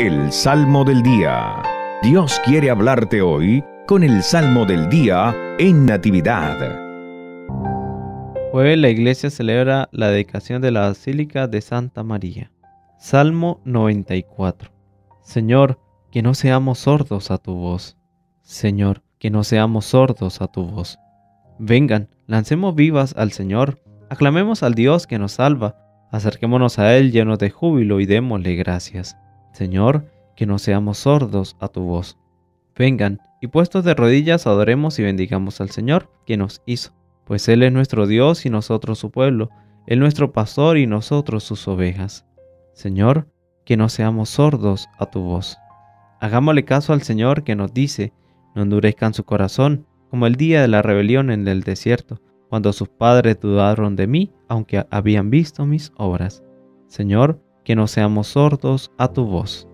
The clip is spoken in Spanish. El Salmo del Día. Dios quiere hablarte hoy con el Salmo del Día en Natividad. Hoy la iglesia celebra la dedicación de la Basílica de Santa María. Salmo 94. Señor, que no seamos sordos a tu voz. Señor, que no seamos sordos a tu voz. Vengan, lancemos vivas al Señor, aclamemos al Dios que nos salva, acerquémonos a Él llenos de júbilo y démosle gracias. Señor, que no seamos sordos a tu voz. Vengan, y puestos de rodillas adoremos y bendigamos al Señor, que nos hizo. Pues Él es nuestro Dios y nosotros su pueblo, Él nuestro pastor y nosotros sus ovejas. Señor, que no seamos sordos a tu voz. Hagámosle caso al Señor que nos dice, no endurezcan su corazón, como el día de la rebelión en el desierto, cuando sus padres dudaron de mí, aunque habían visto mis obras. Señor, que no seamos sordos a tu voz.